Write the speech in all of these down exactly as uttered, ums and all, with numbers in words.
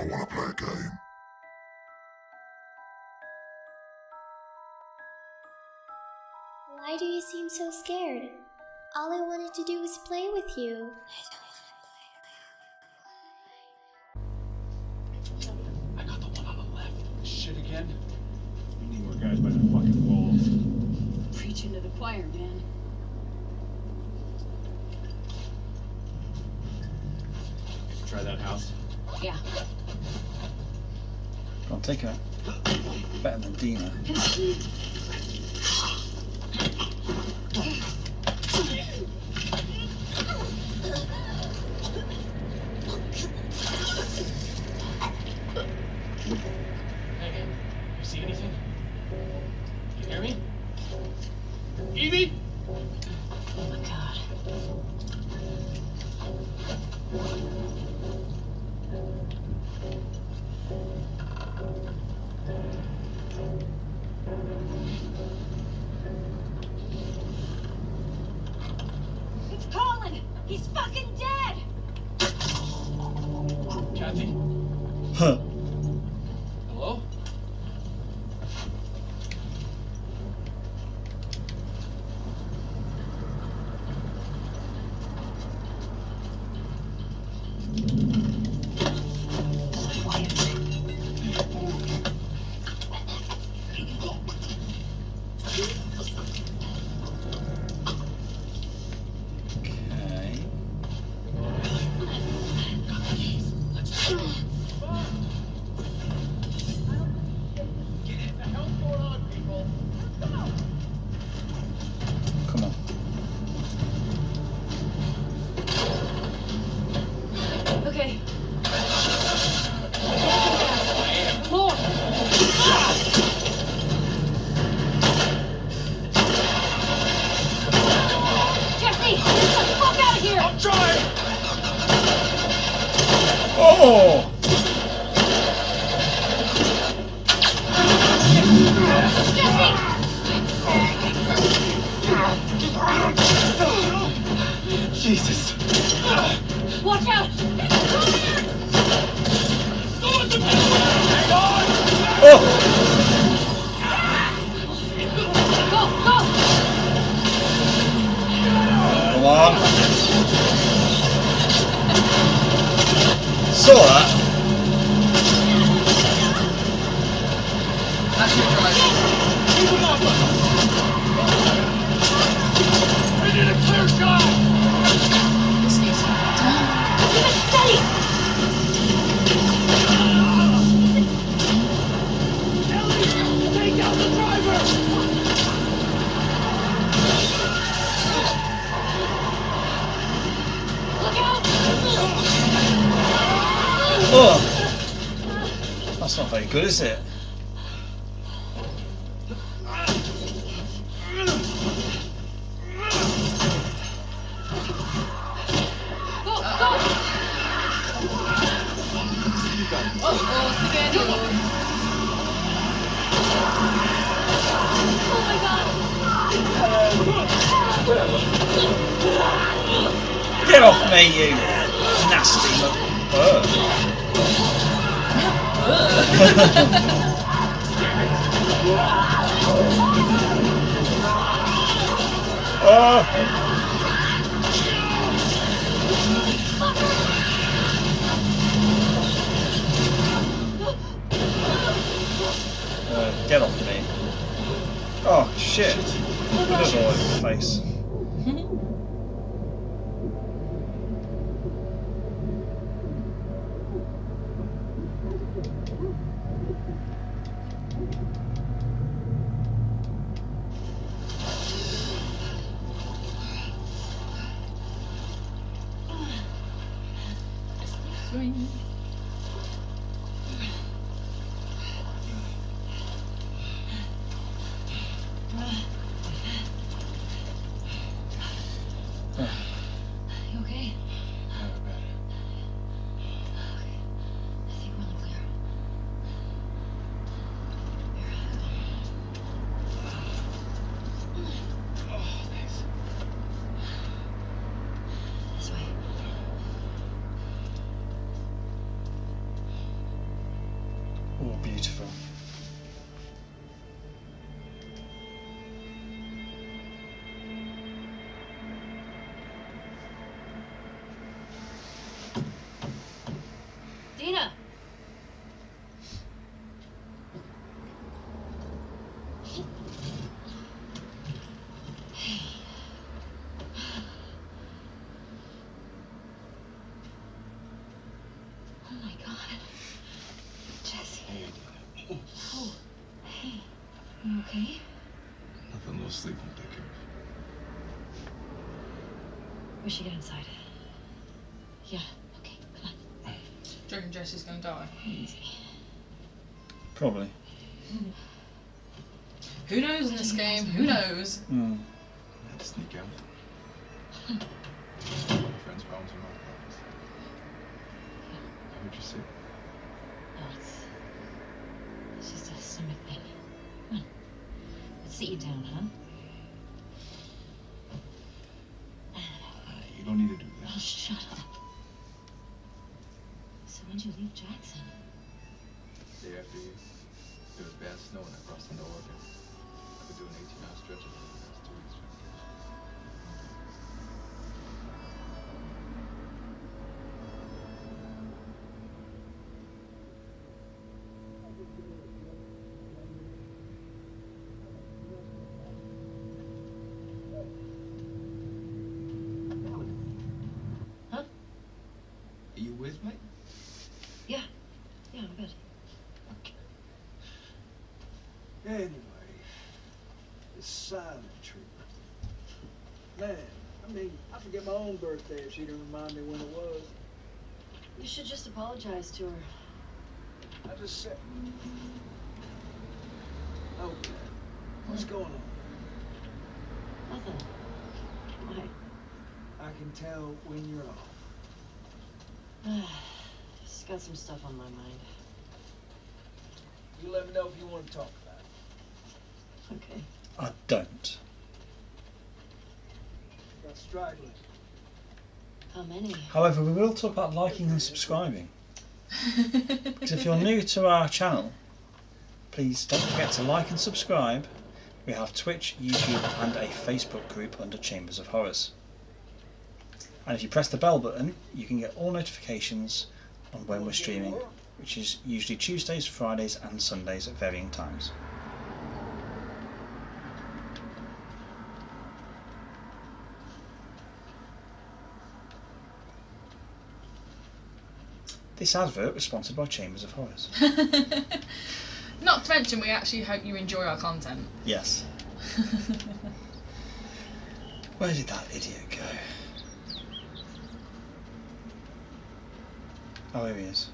I want to play a game. Why do you seem so scared? All I wanted to do was play with you. I don't want to play. I got the one on the left. Shit again. We need more guys by the fucking walls. Preaching to the choir, man. Try that house. Yeah. I'll take her. Better than Dina. Megan, you see anything? You hear me? Evie? Oh my god. It's Colin! He's fucking dead! Kathy? Huh. Hello? Good, is it? Beautiful. Dina. We should get inside. Yeah, okay, come on. Do you reckon Jesse's gonna die? Probably. Mm. Who knows in this game? Who knows? Mm. Let's sneak out. My friend's bombs are my problems. What would you see? No, it's, it's just a stomach thing. Come on. Let's sit you down, huh? I don't need to do that. Oh, shut up. So when'd you leave Jackson? The day after you. There was bad snow and I crossed into Oregon. I could do an eighteen hour stretch of it in the last two weeks. Anyway, it's silent treatment. Man, I mean, I forget my own birthday if she didn't remind me when it was. You should just apologize to her. I just said... Okay, what's going on? Nothing. Why? I can tell when you're off. Just got some stuff on my mind. You let me know if you want to talk. Okay. I don't. That's straggling. How many? However, we will talk about liking and subscribing. Because if you're new to our channel, please don't forget to like and subscribe. We have Twitch, YouTube and a Facebook group under Chambers of Horrors. And if you press the bell button, you can get all notifications on when we're streaming, which is usually Tuesdays, Fridays and Sundays at varying times. This advert was sponsored by Chambers of Horrors. Not to mention, we actually hope you enjoy our content. Yes. Where did that idiot go? Oh, here he is.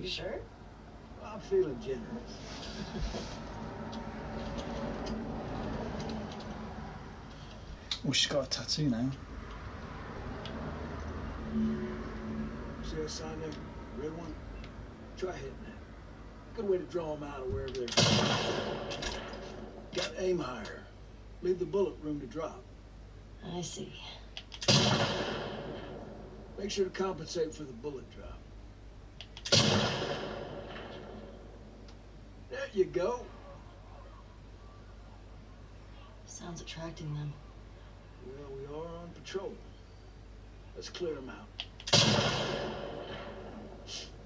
You sure? Well, I'm feeling generous. Well, she's got a tattoo now. See that sign there? Red one? Try hitting that. Good way to draw them out of wherever they're from. Got to aim higher. Leave the bullet room to drop. I see. Make sure to compensate for the bullet drop. You go. Sounds attracting them. Well, we are on patrol. Let's clear them out.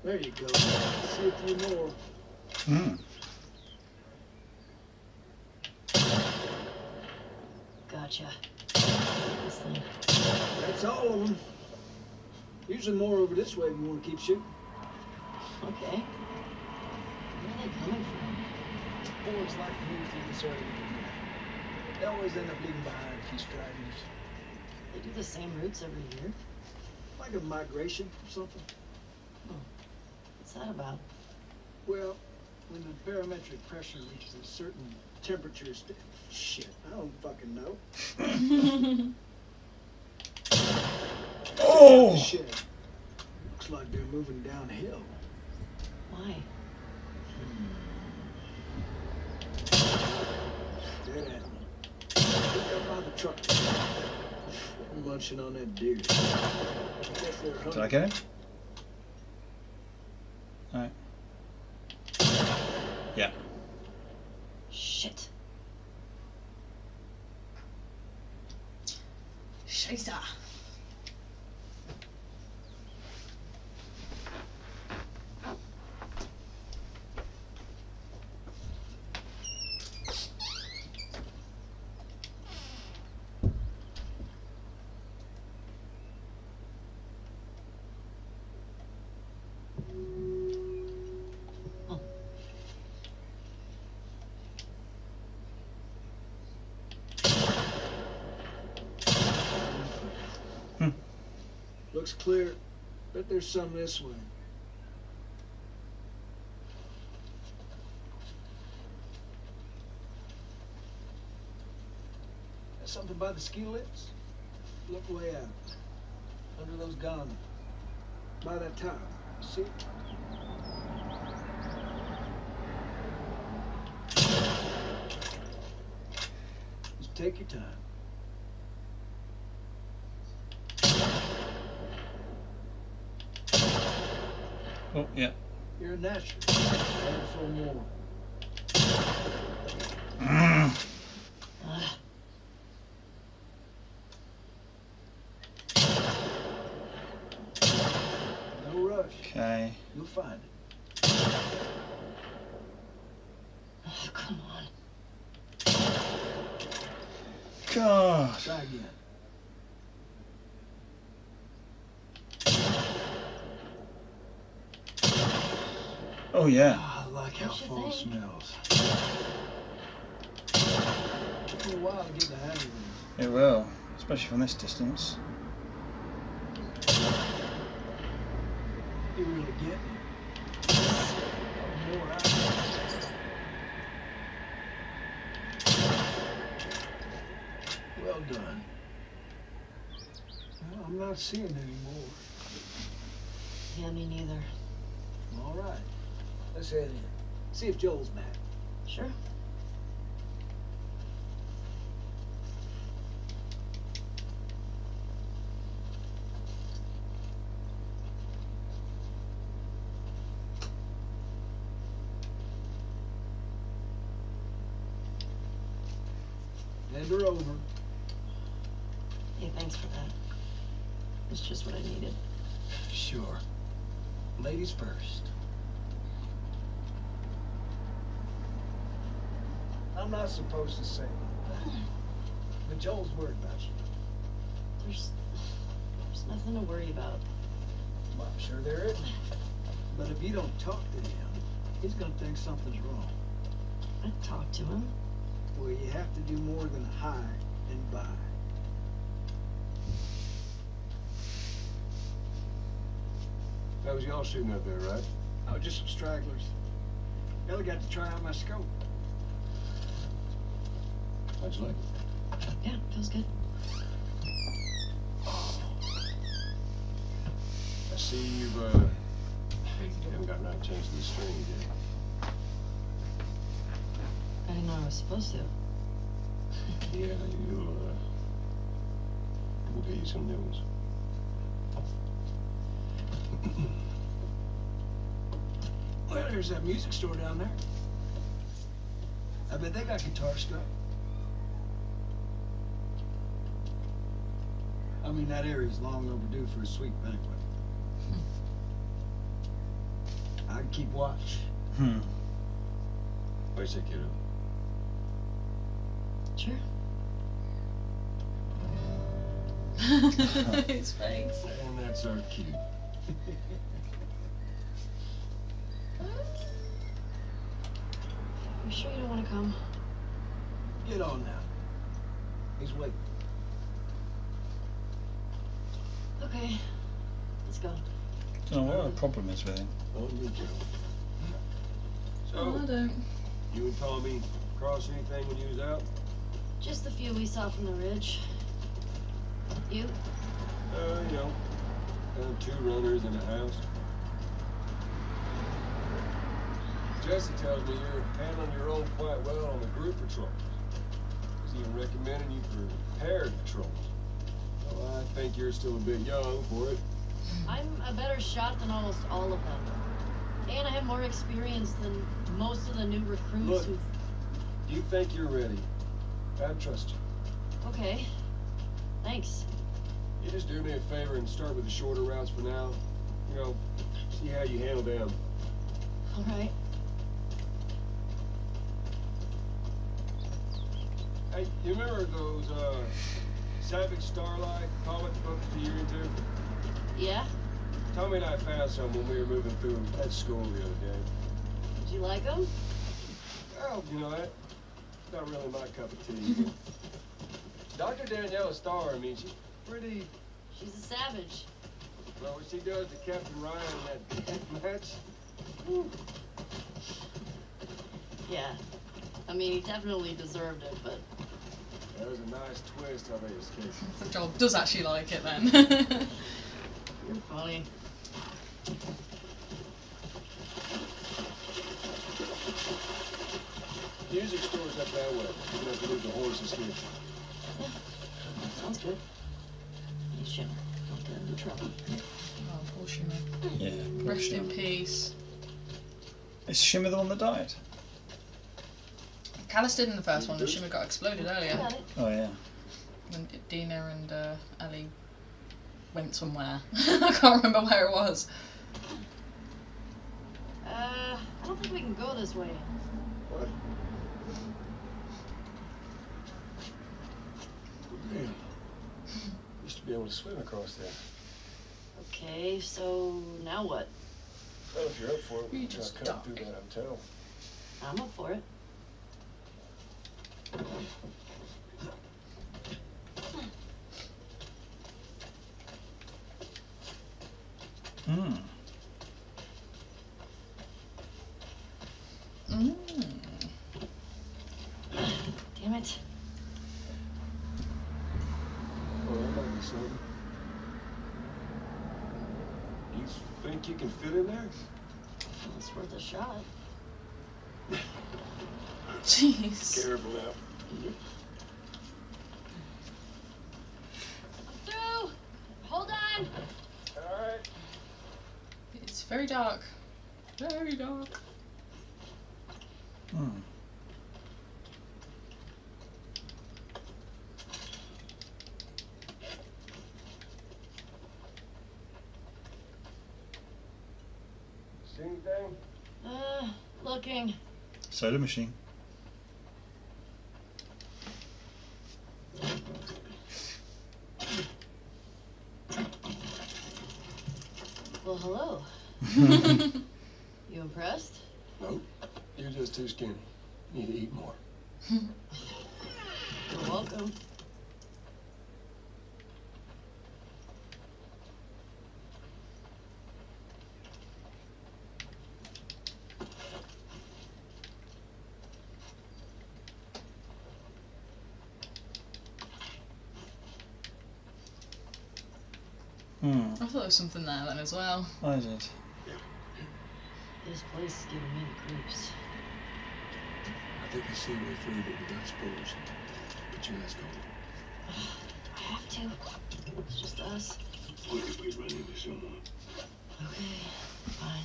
There you go. See a few more. Mm. Gotcha. That's all of them. Usually more over this way if you want to keep shooting. Okay. Where are they coming from? Boards like to move through this area. They always end up leaving behind a few stragglers. They do the same routes every year? Like a migration or something. Oh. What's that about? Well, when the barometric pressure reaches a certain temperature... Shit, I don't fucking know. Oh! Shit. Looks like they're moving downhill. Why? truck. Munching on that deer. Did I get him? Alright. Yeah. Shit. Scheiße. Looks clear. Bet there's some this way. There's something by the ski lips. Look way out. Under those gondolas. By that top. See? Just take your time. Oh, yeah. You're a natural. For more. Mm. Uh. No rush. Okay. You'll find it. Oh, come on. God. Try again. Oh yeah. Oh, I like how fall smells. It will, especially from this distance. You really get me. More out. Well done. Well, I'm not seeing anymore. Yeah, me neither. All right. Let's head in. See if Joel's back. Sure. Hand her over. Hey, thanks for that. It's just what I needed. Sure. Ladies first. I'm not supposed to say that, but Joel's worried about you. There's, there's nothing to worry about. Well, I'm sure there isn't. But if you don't talk to him, he's gonna think something's wrong. I talk to him. Well, you have to do more than hi and bye. That was y'all shooting up there, right? Oh, just some stragglers. Ellie got to try out my scope. How'd you like it? Yeah, feels good. Oh. I see you've, uh, you haven't gotten out to change the string yet. I didn't know I was supposed to. Yeah, you'll, uh, we'll get you some new ones. Well, there's that music store down there. I bet they got guitar stuff. I mean, that area's long overdue for a sweet banquet. Hmm. I can keep watch. Hmm. Wait a second, kiddo. Sure. It's thanks. And that's our cue. You sure you don't want to come? Get on now. He's waiting. Okay, let's go. I don't know what the problem is with him. So, I don't. You and Tommy cross anything when you was out? Just the few we saw from the ridge. You? Uh, you know, uh, two runners in the house. Jesse tells me you're handling your own quite well on the group patrols. Is safety and recommending you for parrot patrol. Well, I think you're still a bit young for it. I'm a better shot than almost all of them. And I have more experience than most of the new recruits. Look, who... do you think you're ready? I trust you. Okay. Thanks. You just do me a favor and start with the shorter routes for now. You know, see how you handle them. All right. Hey, you remember those, uh, Savage Starlight comic books that you were into? Yeah? Tommy and I found some when we were moving through at school the other day. Did you like them? Oh, you know, that, it's not really my cup of tea. Doctor Danielle Starr, I mean, she's pretty... She's a savage. Well, what she does to Captain Ryan in that match... Whew. Yeah. I mean, he definitely deserved it, but... That was a nice twist, I bet his case. Joel does actually like it, then. You're funny. Music store's up that way. You're gonna have to move the horses here. Yeah. Sounds good. Hey, Shimmer. Don't get into trouble. Oh, poor Shimmer. Yeah. Poor Rest Shimmer. in peace. Is Shimmer the one that died? Callis did in the first one, and Shimmer got exploded earlier. Oh, yeah. When Dina and uh, Ellie went somewhere. I can't remember where it was. Uh, I don't think we can go this way. What? Damn. Used to be able to swim across there. Okay, so now what? Well, if you're up for it, we can just come through that hotel. I'm up for it. Mmm. Mmm. Damn it. Well, that might be something. You think you can fit in there? Well, it's worth a shot. Jeez. Careful now. I'm through! Hold on! Alright. It's very dark. Very dark. Hmm. See anything? Uh, looking. Soda machine. Well, hello. You impressed? Nope. You're just too skinny. You need to eat more. You're welcome. Hmm. I thought there was something there then as well. I did. This place is giving me the creeps. I think I see a way through that we don't suppose. But you guys go. I have to. It's just us. What if we run into someone? Okay, fine.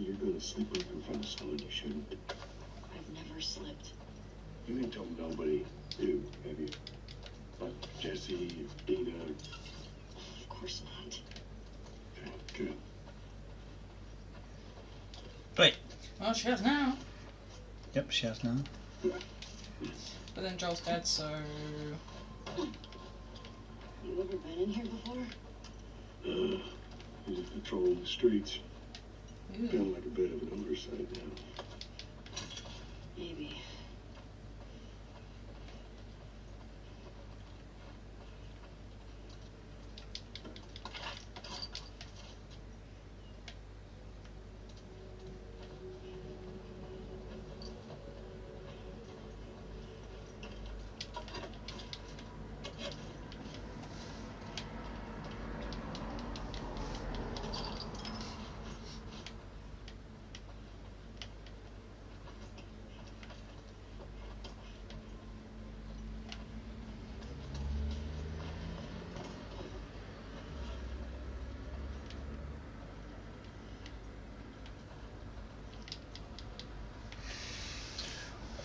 You're gonna sleep over in front of someone you shouldn't. I've never slept. You ain't told nobody, dude, have you? Like Jesse, Dina. Of course not. Okay, good. Wait. Well, she has now. Yep, she has now. But then Joel's dead, so. You ever been in here before? Uh, he's a patrol in the streets. Ooh. Feeling like a bit of an oversight now. Maybe.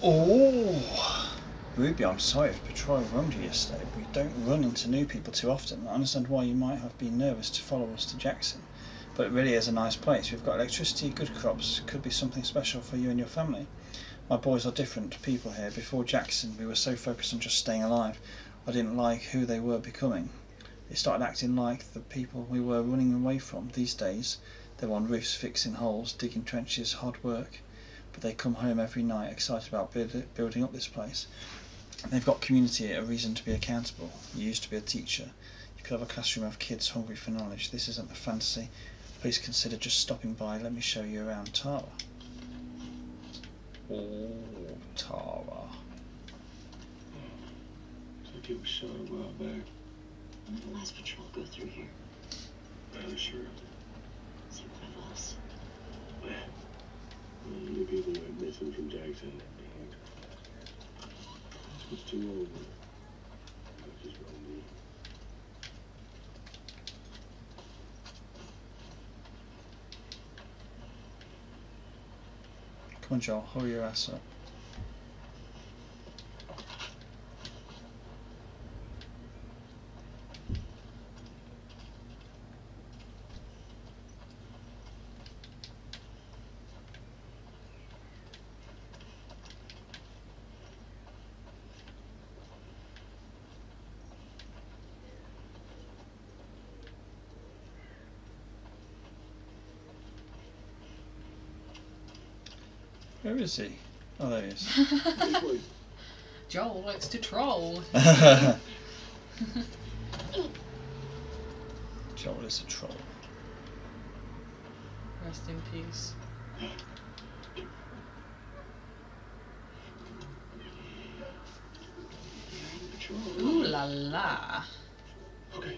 Oh, Ruby, I'm sorry if Patrol wronged you yesterday. We don't run into new people too often. I understand why you might have been nervous to follow us to Jackson, but it really is a nice place. We've got electricity, good crops, could be something special for you and your family. My boys are different people here. Before Jackson, we were so focused on just staying alive. I didn't like who they were becoming. They started acting like the people we were running away from. These days, they're on roofs fixing holes, digging trenches, hard work. But they come home every night excited about build building up this place. They've got community, a reason to be accountable. You used to be a teacher. You could have a classroom of kids hungry for knowledge. This isn't a fantasy. Please consider just stopping by. Let me show you around Tara. Oh, Tara. I think it was shot a while back. When did the last patrol go through here? Fairly sure. Is it one of us? Where? Well, the people went missing from Jackson. It was too old. It was just wrong me. Come on, Joel, hurry your ass up. Where is he? Oh, there he is. Joel likes to troll. Joel is a troll. Rest in peace. Ooh la la. Okay.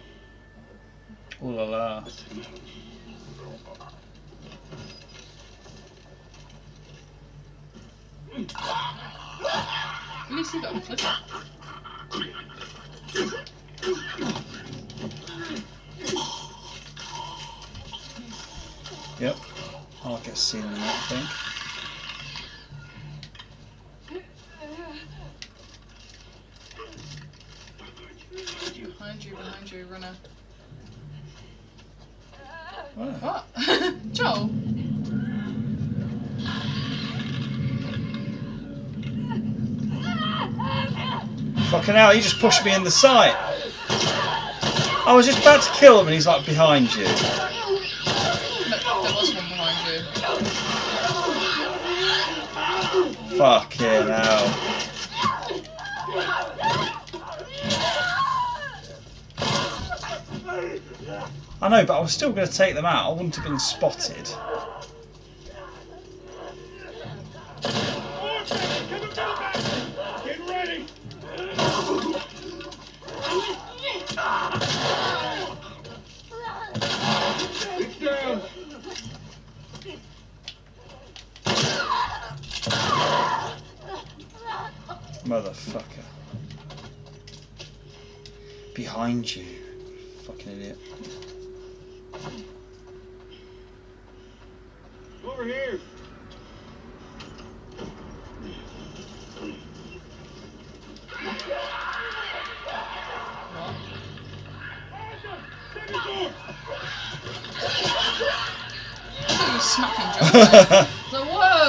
Ooh la la. At least he got a flipper. Yep, I'll get seen in that thing. Behind you, behind you, runner. What? What? Joel? Fucking hell, he just pushed me in the sight. I was just about to kill him and he's like behind you. No, there was one behind you. Fucking hell. I know, but I was still going to take them out. I wouldn't have been spotted. Motherfucker. Behind you. Fucking idiot. Over here. You're smacking Joel. So whoa.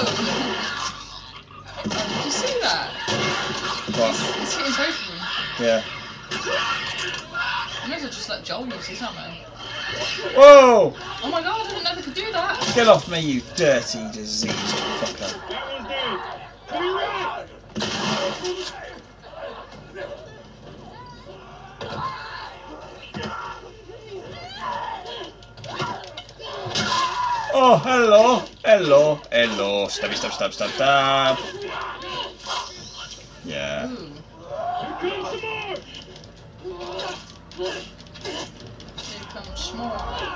Did you see that? It's, it's hitting both of them. Yeah. I may as well just let Joel use his hammer. Whoa! Oh my god, I didn't know they could do that! Get off me, you dirty, diseased fucker. That was dead. Oh, hello! Hello! Hello! Stabby, stab, stab, stab, stab! Yeah. Ooh. Here comes some more.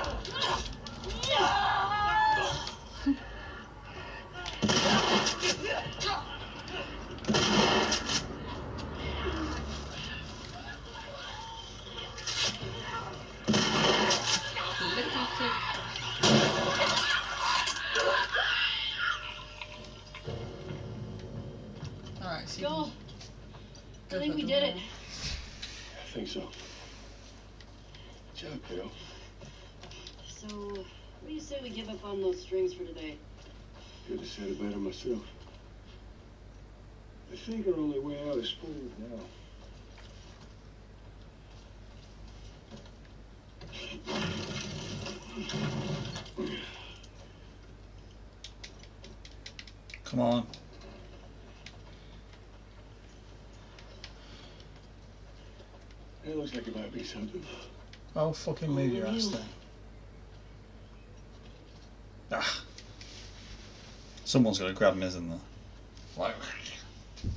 Do you think we did it? I think so. Good job, Carol. So, what do you say we give up on those strings for today? Could have said it better myself. I think our only way out is forward now. Come on. It looks like it might be something. Oh, fucking move your ass then. Ah. Someone's gonna grab me, isn't there? Like. I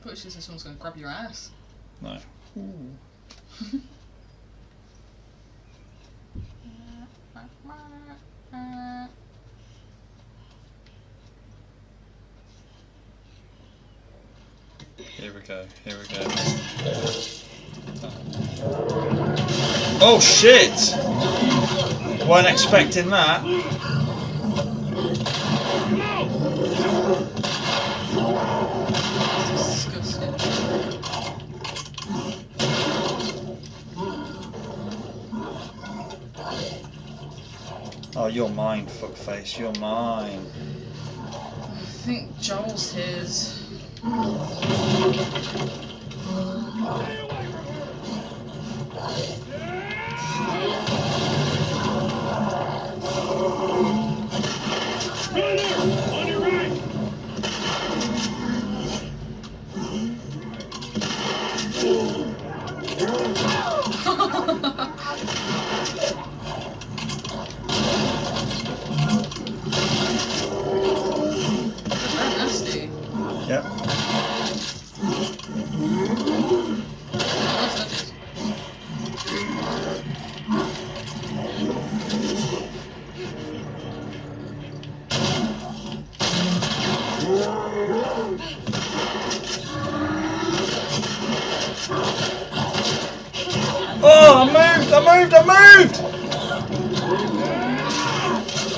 thought she said someone's gonna grab your ass. No. Ooh. Here we go, here we go. Oh shit! Weren't expecting that. That's disgusting. Oh, you're mine, fuckface, you're mine. I think Joel's his.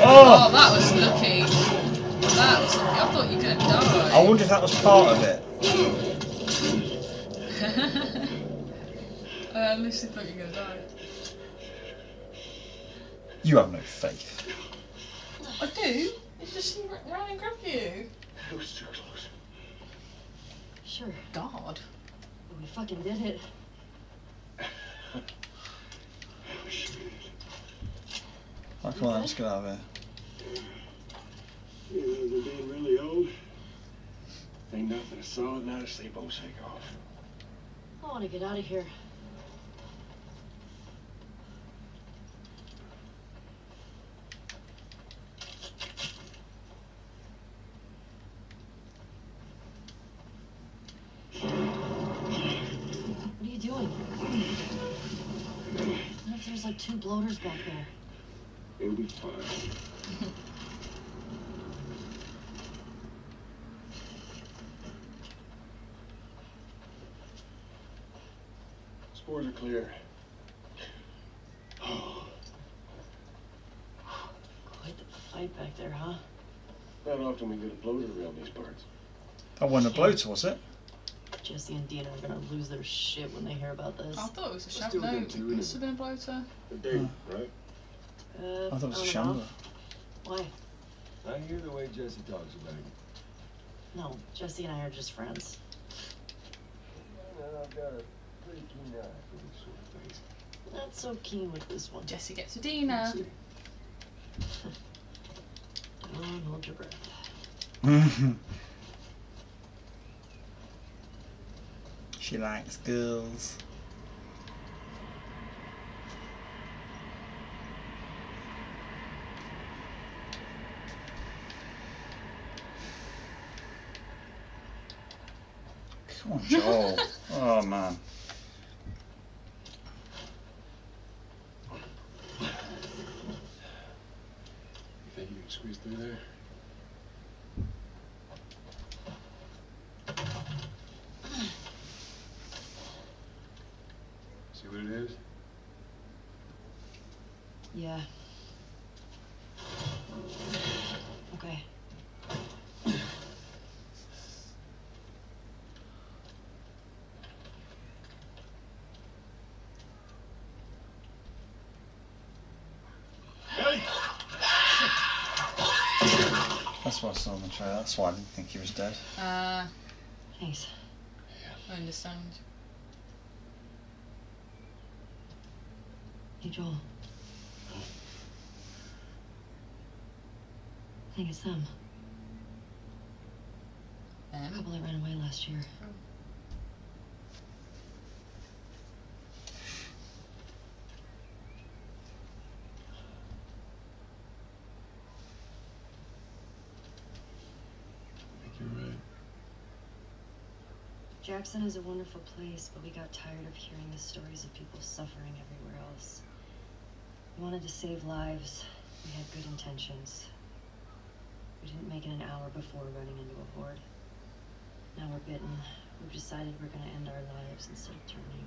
Oh, that was lucky. That was lucky. I thought you could have died. I wonder if that was part of it. I literally thought you were going to die. You have no faith. I do. It just ran and grabbed you. It was too close. Sure. God. We fucking did it. Oh, come on, let's get out of here. You know, they're being really old. Ain't nothing to solid now to sleep, oh, take off. I want to get out of here. What are you doing? What if there's like two bloaters back there? It'll be fine. Spores are clear. Oh. Quite the fight back there, huh? Not often we get a bloater around these parts. That wasn't a bloater, was it? Jesse and Dina are gonna lose their shit when they hear about this. I thought it was a shab. No, it must have been a bloater. A date, oh. Right? Uh, I thought it was a Chandler. Why? I hear the way Jesse talks about you. No, Jesse and I are just friends. Yeah, I've got a pretty keen eye for these sort of things. Not so keen with this one. Jesse gets a Dina. Come on, hold your breath. She likes girls. Oh, Joel. Oh, man. You think you can squeeze through there? See what it is? Yeah. Okay. That's what I saw on the trailer. That's why I didn't think he was dead. Uh, thanks. Yeah. I understand. Hey, Joel. I think it's them. Them? A couple that ran away last year. Oh. Jackson is a wonderful place, but we got tired of hearing the stories of people suffering everywhere else. We wanted to save lives. We had good intentions. We didn't make it an hour before running into a horde. Now we're bitten. We've decided we're going to end our lives instead of turning.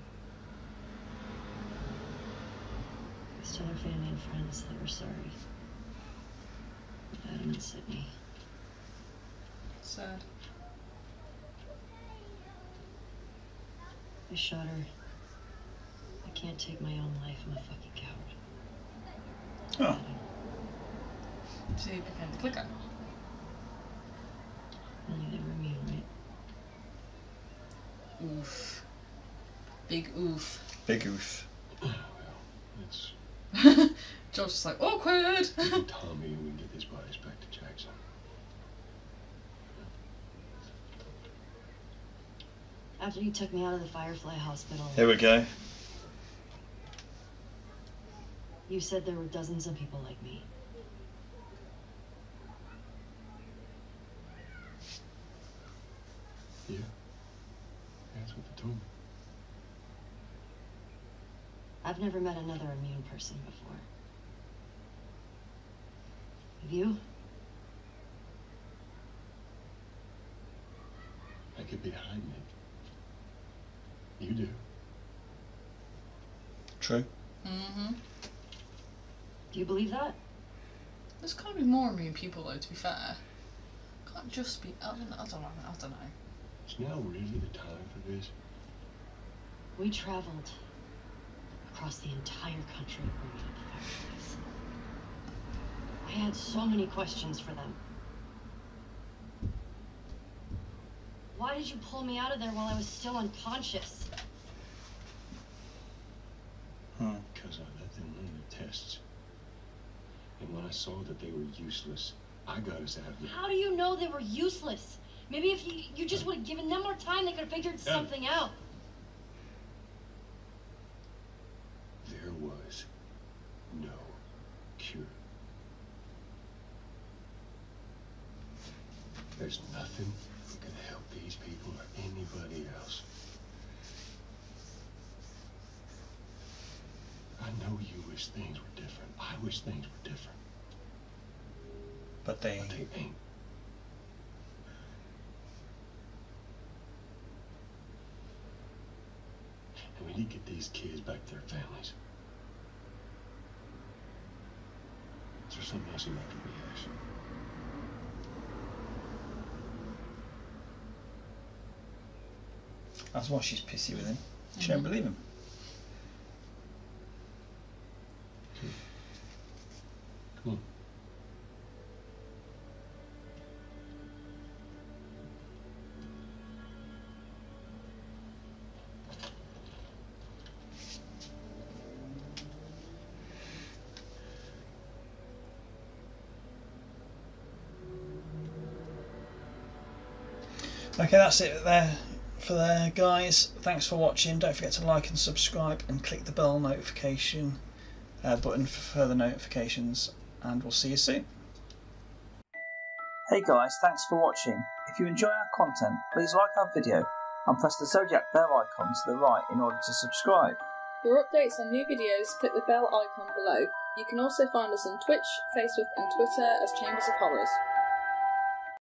Let's tell our family and friends that we're sorry. Adam and Sydney. Sad. I shot her. I can't take my own life. I'm a fucking coward. Oh. So you can click on it. Only they were mean, right? Oof. Big oof. Big oof. It's... Joel's just like, awkward! You can tell me we can get these bodies back to Jackson. After you took me out of the Firefly Hospital. Here we go. You said there were dozens of people like me. Yeah. That's what they told me. I've never met another immune person before. Have you? I could be hiding it. You do. True. Mm-hmm. Do you believe that? There's gotta be more immune people though, to be fair. Can't just be, I don't know, I don't know. I don't know. Is now really the time for this? We travelled across the entire country bringing up the fireflies. I had so many questions for them. Why did you pull me out of there while I was still unconscious? Huh. Because I let them run the tests. And when I saw that they were useless, I got us out of here. How do you know they were useless? Maybe if you, you just would have given them more time, they could have figured yeah. something out. There was no cure. There's nothing that can help these people or anybody else. I know you wish things were different. I wish things were different. But they, but they ain't. And we need to get these kids back to their families. Is there something else you like to reaction? That's why she's pissy with him. She mm-hmm. don't believe him. Come on. Okay, that's it there for there, guys. Thanks for watching. Don't forget to like and subscribe and click the bell notification uh, button for further notifications, and we'll see you soon. Hey guys, thanks for watching. If you enjoy our content, please like our video and press the Zodiac bell icon to the right in order to subscribe. For updates on new videos, click the bell icon below. You can also find us on Twitch, Facebook and Twitter as Chambers of Horrors.